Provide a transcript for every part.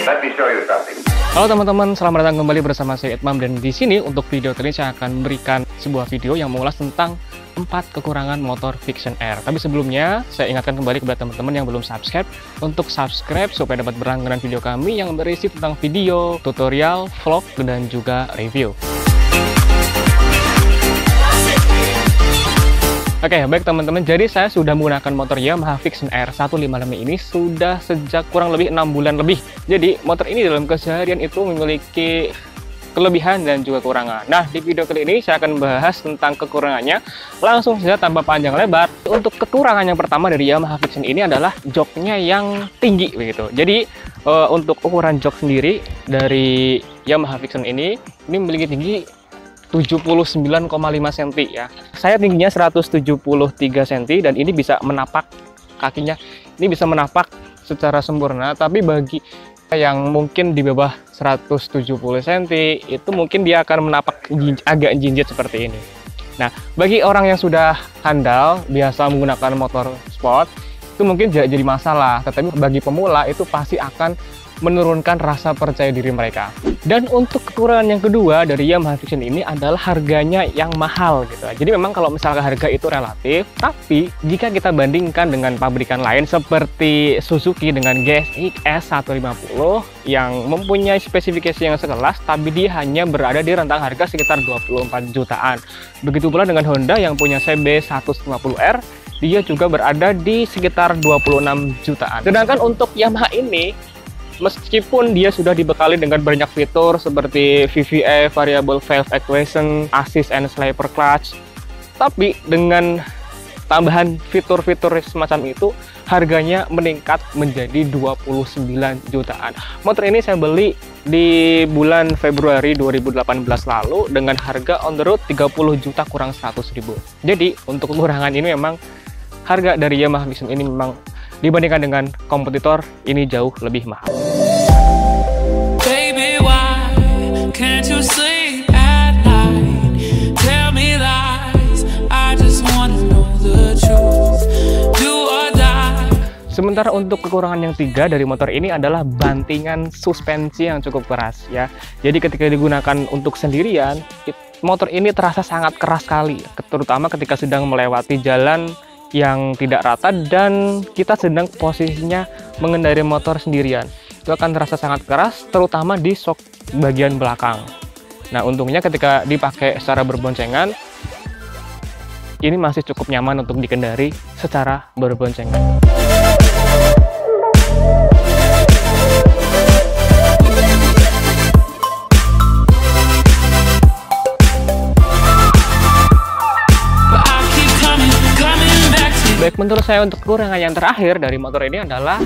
Let me show you something. Halo teman-teman, selamat datang kembali bersama saya Edmam, dan di sini untuk video kali ini saya akan memberikan sebuah video yang mengulas tentang 4 kekurangan motor Vixion R. Tapi sebelumnya saya ingatkan kembali kepada teman-teman yang belum subscribe untuk subscribe supaya dapat berlangganan video kami yang berisi tentang video, tutorial, vlog, dan juga review. Oke, baik teman-teman, jadi saya sudah menggunakan motor Yamaha Vixion R 150 ini sudah sejak kurang lebih 6 bulan lebih. Jadi motor ini dalam keseharian itu memiliki kelebihan dan juga kekurangan. Nah, di video kali ini saya akan bahas tentang kekurangannya. Langsung saja tanpa panjang lebar. Untuk kekurangan yang pertama dari Yamaha Vixion ini adalah joknya yang tinggi begitu. Jadi untuk ukuran jok sendiri dari Yamaha Vixion ini memiliki tinggi 79,5 cm ya. Saya tingginya 173 cm, dan ini bisa menapak kakinya. Ini bisa menapak secara sempurna, tapi bagi yang mungkin di bawah 170 cm itu mungkin dia akan menapak agak jinjit seperti ini. Nah, bagi orang yang sudah handal biasa menggunakan motor sport itu mungkin jadi masalah, tetapi bagi pemula itu pasti akan menurunkan rasa percaya diri mereka. Dan untuk kekurangan yang kedua dari Yamaha Vixion ini adalah harganya yang mahal gitu. Jadi memang kalau misalnya harga itu relatif, tapi jika kita bandingkan dengan pabrikan lain seperti Suzuki dengan GSX S150 yang mempunyai spesifikasi yang sekelas, tapi dia hanya berada di rentang harga sekitar 24 jutaan. Begitu pula dengan Honda yang punya CB150R, dia juga berada di sekitar 26 jutaan. Sedangkan untuk Yamaha ini, meskipun dia sudah dibekali dengan banyak fitur seperti VVA, Variable Valve Actuation, Assist and Sliper Clutch, tapi dengan tambahan fitur-fitur semacam itu, harganya meningkat menjadi 29 jutaan. Motor ini saya beli di bulan Februari 2018 lalu dengan harga on the road 30 juta kurang 100.000. Jadi, untuk kekurangan ini memang harga dari Yamaha Vixion ini memang dibandingkan dengan kompetitor ini jauh lebih mahal. Sementara untuk kekurangan yang tiga dari motor ini adalah bantingan suspensi yang cukup keras ya. Jadi ketika digunakan untuk sendirian, motor ini terasa sangat keras sekali, terutama ketika sedang melewati jalan yang tidak rata dan kita sedang posisinya mengendarai motor sendirian. Itu akan terasa sangat keras, terutama di shock bagian belakang. Nah, untungnya ketika dipakai secara berboncengan, ini masih cukup nyaman untuk dikendari secara berboncengan. Baik, menurut saya untuk kekurangan yang terakhir dari motor ini adalah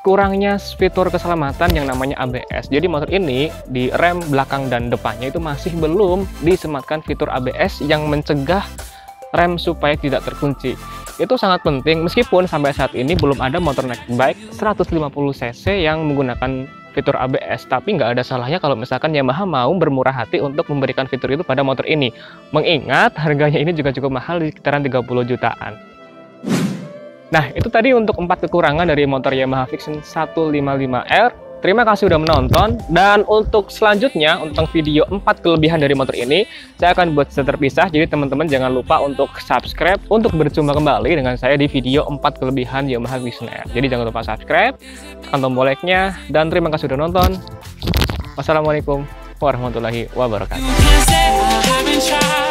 kurangnya fitur keselamatan yang namanya ABS. Jadi motor ini di rem belakang dan depannya itu masih belum disematkan fitur ABS yang mencegah rem supaya tidak terkunci. Itu sangat penting, meskipun sampai saat ini belum ada motor naked bike 150 cc yang menggunakan fitur ABS, tapi nggak ada salahnya kalau misalkan Yamaha mau bermurah hati untuk memberikan fitur itu pada motor ini, mengingat harganya ini juga cukup mahal di sekitaran 30 jutaan. Nah, itu tadi untuk 4 kekurangan dari motor Yamaha Vixion 155R. Terima kasih sudah menonton, dan untuk selanjutnya, untuk video 4 kelebihan dari motor ini, saya akan buat terpisah, jadi teman-teman jangan lupa untuk subscribe, untuk berjumpa kembali dengan saya di video 4 kelebihan Yamaha Vixion R. Jadi jangan lupa subscribe, tekan tombol like-nya, dan terima kasih sudah nonton. Wassalamualaikum warahmatullahi wabarakatuh.